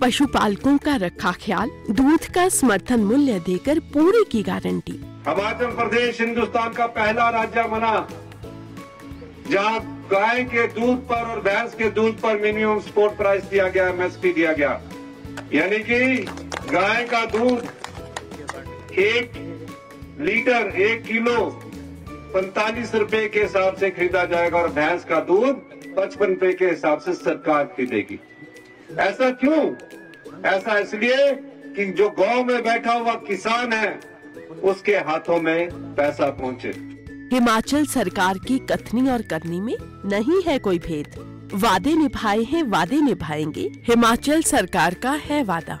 पशुपालकों का रखा ख्याल, दूध का समर्थन मूल्य देकर पूरे की गारंटी। हिमाचल प्रदेश हिंदुस्तान का पहला राज्य बना जहां गाय के दूध पर और भैंस के दूध पर मिनिमम सपोर्ट प्राइस दिया गया, MSP दिया गया, यानी कि गाय का दूध 1 लीटर 1 किलो 45 रुपए के हिसाब से खरीदा जाएगा और भैंस का दूध 55 रुपए के हिसाब से सरकार खरीदेगी। ऐसा क्यों? ऐसा इसलिए कि जो गांव में बैठा हुआ किसान है उसके हाथों में पैसा पहुंचे। हिमाचल सरकार की कथनी और करनी में नहीं है कोई भेद। वादे निभाए हैं, वादे निभाएंगे, हिमाचल सरकार का है वादा।